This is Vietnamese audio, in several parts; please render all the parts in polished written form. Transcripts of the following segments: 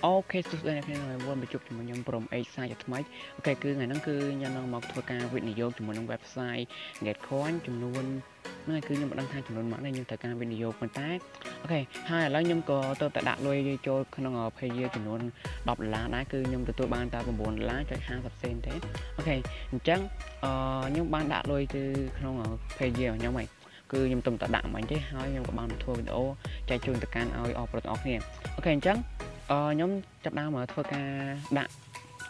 ok sốt đây này là một chụp cho mình prom sai cho máy ok cứ ngày nó cứ nhà nó mọc thua ca viện này vô cho mình website get coin cho luôn này cứ như một đăng thang cho luôn mã này nhưng thời ca video contact ok hai là nhôm có tôi đã lui cho nó ngọc hay dưa cho luôn đọc lá đá cứ nhôm từ tôi ban ta còn buồn lá cho 20 cent thế ok chắc nhưng ban đã lui từ nó ngọc hay dưa nhau mày cứ nhôm tầm tạ đạm mày thế hai nhôm có bằng thua video chạy chuồn từ can ơi off rồi off nè ok chắc nhóm chấp đao mà thôi ca đã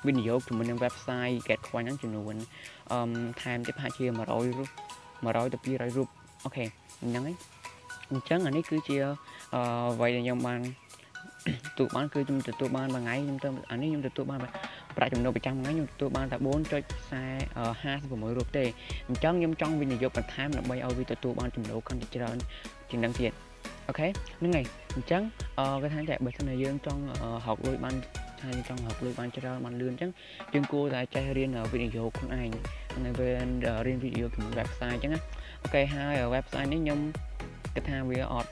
video của mình website get qua nhóm chừng nguồn time tiếp hai chia mà rồi tập đi rồi rút ok nhắn chắn là nít cứ chia vậy là nhóm bạn tụi bạn cứ chung tụi bạn bằng ngày tâm anh ấy tụi bạn lại chừng đầu 100 ngày tụi bạn là 4 cho xe ha của mỗi rút tê chắn nhóm trong video còn time là bay ao vì tụi bạn chừng đầu con chơi chừng đăng tiền ok những ngày trắng cái tháng chạy bật này dương trong học đôi ban hay trong học đôi ban cho ra bàn lươn trắng trường cô là trai riêng ở video con ảnh này về riêng video của một website trắng ok hai ở website nếu nhung cái thang video ọt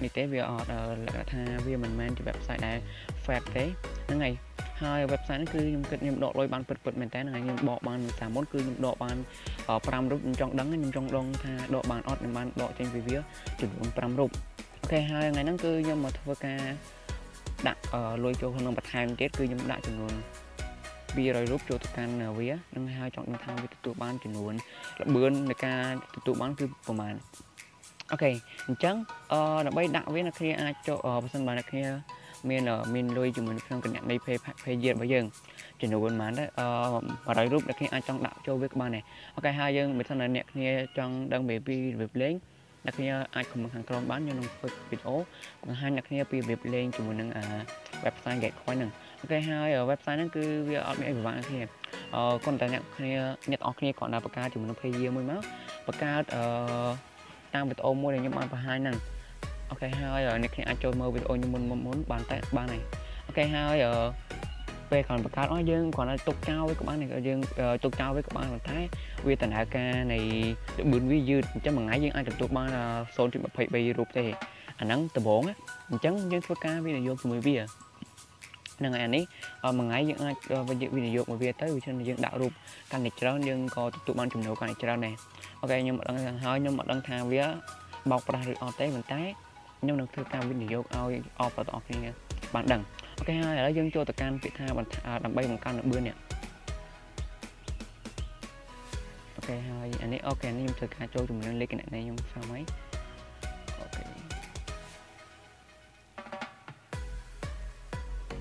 đi tế video ọt là thang video mình mang cho website này phạt thế những ngày hai website cứ nhung độ đôi ban bật mình té này nhung bỏ bàn cả món cứ nhung độ bàn ở pram rút trong đắng nhung trong đông tha độ bàn ọt nhung ban độ trên video chuẩn pram rút ok hai ngày nắng cứ nhưng mà thôi ca đặt lôi cho hơn bật hai tết cứ nhưng đã chừng luôn bia rồi rút cho tụi can vía nâng hai chọn nâng thang với tụi ban chừng luôn bươn người ca tụi ban cứ của màn ok chẳng là bay đạo với là khi ai cho sân bàn là khi miền ở miền lôi chừng mình không cần nhận đây phê diện bây giờ chừng luôn màn đấy và rồi rút là khi ai trong đạo cho với các bạn này ok hai dương mình thân là nhẹ nghe trong đang bị việc lấy đặc biệt ai cũng hàng con bán cho nó video hai đặc biệt việc việc lên chúng mình website get coin nè ok hai ở website nó cứ việc ở bên bạn thì còn tại nhận ở kia còn là bậc ca chúng mình phải nhiều mới má bậc ca tăng video mua này nhưng mà hai nè ok hai ở này khi ai chơi mơ video nhưng mình muốn bàn tay ba này ok hai ở về còn bậc ca nói dương còn là tục trao với các bạn này ở dương tục trao với các bạn là thái vì tận hạ ca này bướn với dư chắc mà ngái dương ai tập tụi ba là số trên phải bay rụp thì anh nắng từ 4 á trắng với thua ca video vô cùng mười bia là ngày ấy mà ngái dương ai và dự video mà bia tới vì trên dương đạo rụp căn này trao nhưng có tụi ban chùm đầu căn này trao này ok nhưng mà đang hơi nhưng mà đang thang vía bọc ra được tế mình tái nhưng được thua ca video ao off và off nha bạn đẳng ok hai là dương cho tụi can bị tha bằng đầm bay bằng can được bươn nè ok hai anh ấy ok anh em thực hai cho chúng mình lên cái này nhưng sao mấy ok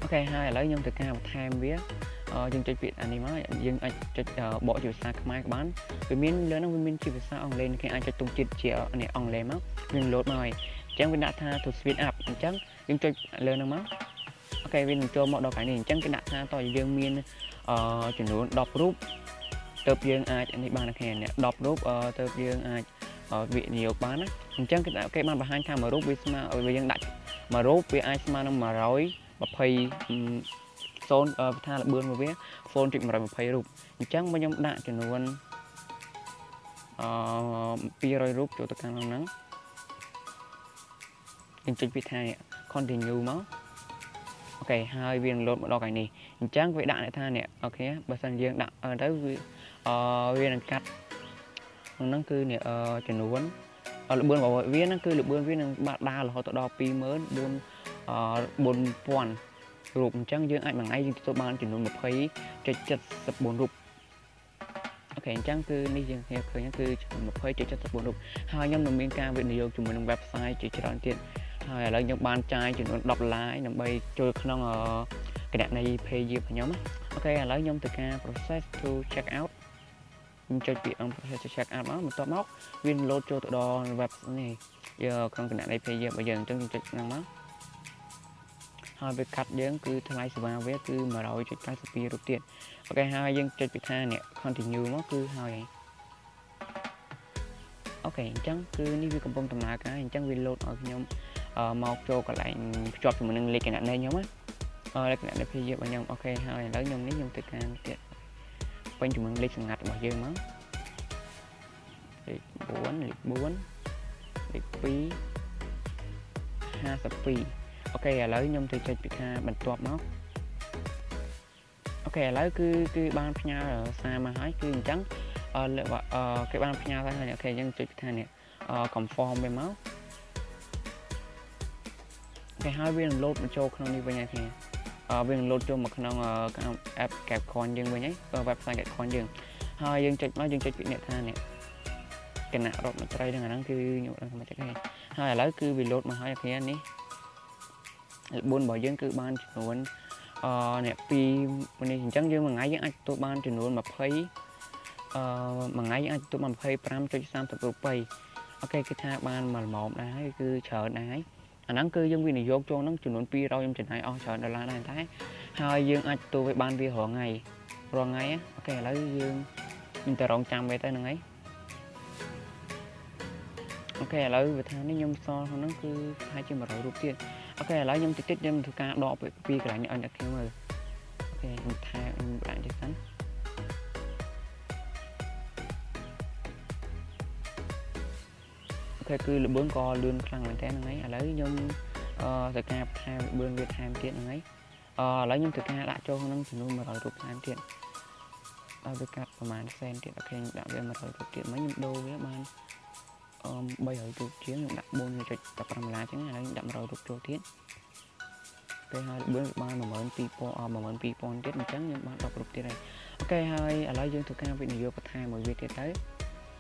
ok hai lấy nhưng thực hai một tham vía dân chơi việt anh em dân anh chơi bỏ chiều xa cái máy bán vì miếng lớn ông miếng chiều xa ông lên khi anh chơi tung chít chĩa này ông lên mắc mình lột mày chẳng bên đã tha thuộc việt áp chẳng dân chơi lớn ông mắc ok bên cho mọi đồ cái này chẳng cái đã tha to dương miên chuyển đổi đọc rút tập dương ai anh đi bàn là khen đọc rút tập dương ai ở viện nhiều bán á chẳng cái bàn và hai tham mà rút với mà ở dân đặt mà rút với ai mà rối mà pay son tha là bươn mà biết phone trịnh mà rồi mà pay rút chẳng bao nhiêu đạn cho nó luôn pi rồi rút cho tất cả nó nắng mình trịnh bị thay con thì nhiều máu ok hai viên lột một đo cái này chẳng vậy đạn lại tha nè ok bà sân riêng đạn ở đấy viên cắt nó cứ nè chuyển đổi vấn lực bươn bảo vệ viên nó cứ lực bươn viên bạn đa là họ tọt đo pi mới buôn buôn toàn rụp chẳng riêng ai bằng ai riêng tụi bạn chuyển đổi một thấy chật chật sập bốn rụp ok chẳng cứ đi riêng theo khởi cứ chuyển một thấy chật chật sập bốn rụp hai nhóm đồng minh ca viện nhiều chúng mình website chỉ cho tiền hai là những bạn trai chuyển đọc lái nhóm bay chơi không cái đạn này phê duyệt nhóm ấy. Ok lấy nhóm từ ca process to check out chơi bị ông process to check out đó một to móc viên lô cho tụi đo web này giờ con cái đạn này phê duyệt bây giờ trong chương trình năng móc hai việc cắt đến cứ thay sửa vào với cứ mở đầu chơi cái sp đầu tiên ok hai dân chơi bị tha nè con thì nhiều móc cứ hai này. Ok chẳng cứ như việc công tầm là cái chẳng viên lô ở nhóm mọc cho cả lại cho mình nâng lên cái đạn này nhóm ấy. Đây là đẹp phê và nhóm ok hai lấy nhóm nếu nhóm thực hành tiện quanh chúng mình lấy ngặt bỏ dơ máu liệt 4 liệt 2 sập Ok, à lấy nhung thì chơi bị ha bật tuột nó. Ok, à lấy cứ ban pha ở xa mà hái cứ trắng. Lệ vợ cái ban pha nhau này ok dân chơi bị ha nè. Conform với máu. Cái hai viên load một châu không đi về nhà thì viên load cho một năng app kẹp con dừng về nhé. Website kẹp con dừng. Hai dân chơi nó dân chơi bị nè tha nè. Cái nạo rồi mà chơi đang ở đang cứ nhộn đang mà chơi này. Hai à lấy cứ vì load mà hái thì anh ấy. Bốn bảo dân cứ ban chuyển luôn nè pi mình hình trắng dương mà ngay những anh tôi ban chuyển luôn mà ngay những anh tôi mà thấy pram cho sam tập rupay ok cái tha ban mà một đá cứ chờ đáy anh đang cứ dân viên này vô cho nó chuyển luôn pi rồi em chuyển này o chờ đờ la này thái hai dương anh tôi với ban vi họ ngày rồi ngay á ok lấy dương mình tự rộng chạm về tới này ấy ok lấy về tha nó nhom so nó cứ hai chân mà rồi rụt tiền ok lấy nhom tít tít nhom thưa ca đọ về pi cái này anh đã kêu rồi ok mình tha mình bạn chắc chắn ok cứ bướm co lươn khăn mình thế này ấy lấy nhom thưa ca tha bươn việt ham tiền này ấy lấy nhom thưa ca đã cho nó chỉ luôn mà rồi rụt ham tiền được cả phần màn sen tiền ok đã về mà rồi rụt tiền mấy nhom đô với bạn bây giờ chụp chiến đặt buôn rồi tập làm lá chứ này đậm rồi được trôi thiết cái hai bữa ba mà mượn people mà mượn people chết một trắng nhưng bạn đọc được thế này ok hai ở lấy dương thực cao vị này vô có hai mọi việc tới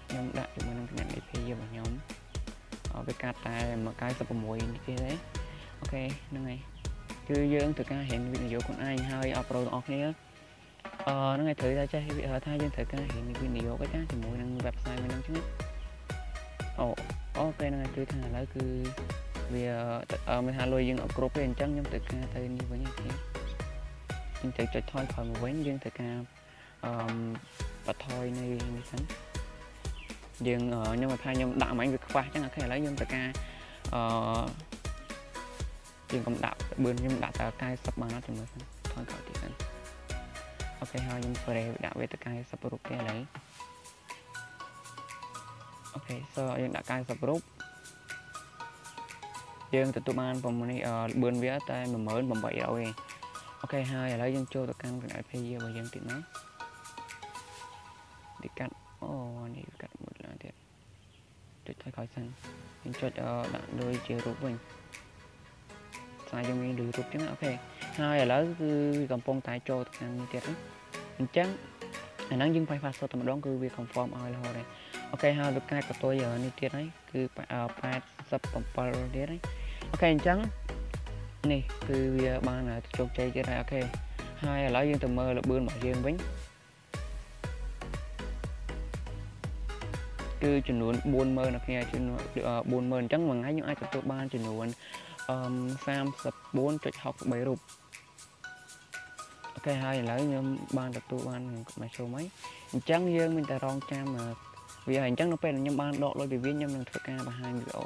nhưng đã chúng mình đang cái này thì giờ bằng nhóm ở cái cát tài mà cái tập mùi như thế ok nó này cứ dương thực cao hiện vị này vô còn ai hai ở pro off nữa nó ngày thử ra chơi vị ở thay dương thực cao hiện vị này vô cái cát thì mùi đang website mình đang chứ ok này tôi thà lấy cứ vì mình thà lôi dương ở group lên trắng nhóm tự ca tới như vậy thế nhưng tự chơi thôi khỏi một quán dương tự ca và thôi này như thế dương ở nhưng mà thay nhóm đạo mà anh việc qua chắc là có thể lấy dương tự ca dương công đạo bươn nhưng đạo tạo cái sắp bằng nó thì mới thôi khỏi thì anh ok hai nhưng phải đạo về tự ca sắp group kia lấy ok so dương đã cài sập group dương từ tụi ban phòng này bươn vía tay mà mới bầm bậy rồi ok hai là lấy dân châu từ căn cái này giờ bây giờ tiện lắm đi cắt này cắt một là thiệt tuyệt thay khỏi sân dân cho đạn đôi chia rút mình sai dân mình đuổi rút chứ ok hai là lấy cứ cầm phong tay châu từ căn như thiệt đấy trắng anh đang dừng phải pha sau tầm đón cứ việc conform ai là hồi này ok hai được cái của tôi giờ như thế đấy cứ phải sắp bấm thế đấy ok trắng này cứ ba là trộn chơi cái này ok hai là lấy riêng từ mơ là bươn mọi riêng bánh cứ chuyển luôn buôn mơ là kia chuyển buôn mơ trắng bằng ngay những ai tập tôi ban chuyển luôn sam sập 4.7 rụp ok hai là lấy những ban tập tôi ban mà số mấy trắng riêng mình ta rong cham mà vì hành chắc nó bên nhóm ban độ lôi bị viên nhóm đang thưa ca bằng hai video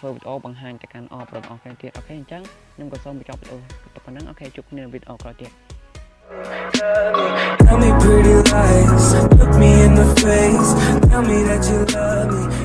thưa video bằng hai tài can off rồi off cái tiệt ok chắc nhưng còn xong bị chọc video tập phần nắng ok chụp nên video có tiệt tell me pretty lies look me in the face tell me that you love me